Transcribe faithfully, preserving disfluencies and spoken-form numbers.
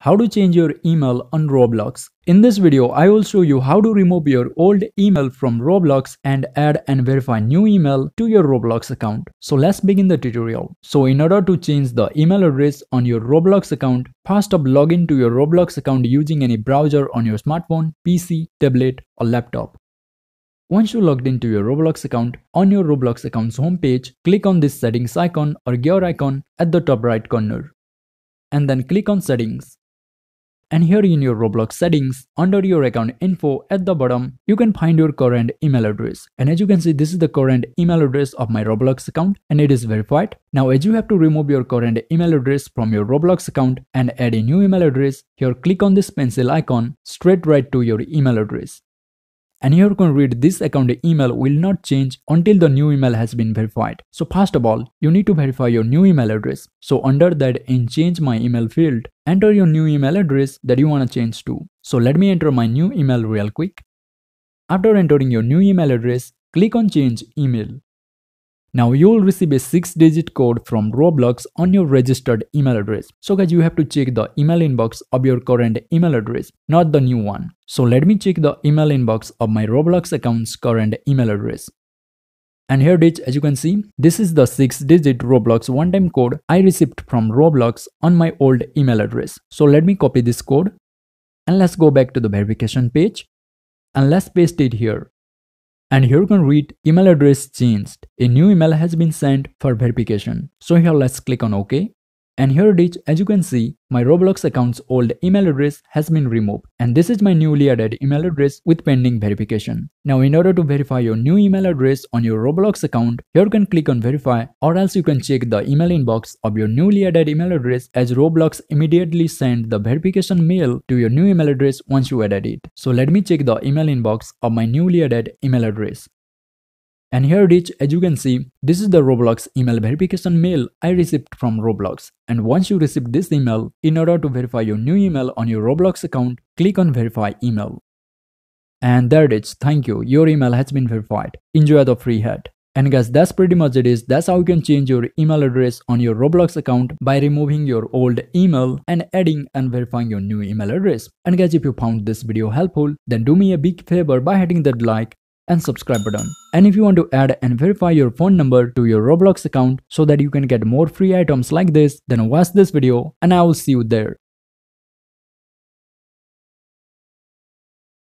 How to change your email on Roblox. In this video, I will show you how to remove your old email from Roblox and add and verify new email to your Roblox account. So let's begin the tutorial. So in order to change the email address on your Roblox account, first up log in to your Roblox account using any browser on your smartphone, P C, tablet or laptop. Once you logged into your Roblox account, on your Roblox account's homepage, click on this settings icon or gear icon at the top right corner. And then click on settings. And here in your Roblox settings, under your account info at the bottom, you can find your current email address. And as you can see, this is the current email address of my Roblox account and it is verified. Now as you have to remove your current email address from your Roblox account and add a new email address, here click on this pencil icon straight right to your email address. And here you can read this account email will not change until the new email has been verified. So first of all, you need to verify your new email address. So under that, in change my email field, enter your new email address that you want to change to. So let me enter my new email real quick. After entering your new email address, click on change email. Now you will receive a six digit code from Roblox on your registered email address. So guys, you have to check the email inbox of your current email address, not the new one. So let me check the email inbox of my Roblox account's current email address. And here it is, as you can see, this is the six digit Roblox one-time code I received from Roblox on my old email address. So let me copy this code and let's go back to the verification page and let's paste it here. And here you can read email address changed. A new email has been sent for verification. So here let's click on OK. And here it is, as you can see, my Roblox account's old email address has been removed. And this is my newly added email address with pending verification. Now in order to verify your new email address on your Roblox account, here you can click on verify, or else you can check the email inbox of your newly added email address, as Roblox immediately sent the verification mail to your new email address once you added it. So let me check the email inbox of my newly added email address. And here it is, as you can see, this is the Roblox email verification mail I received from Roblox. And once you receive this email, in order to verify your new email on your Roblox account, click on verify email. And there it is, thank you, your email has been verified. Enjoy the free hat. And guys, that's pretty much it is. That's how you can change your email address on your Roblox account by removing your old email and adding and verifying your new email address. And guys, if you found this video helpful, then do me a big favor by hitting that like and subscribe button. And if you want to add and verify your phone number to your Roblox account so that you can get more free items like this, then watch this video and I will see you there.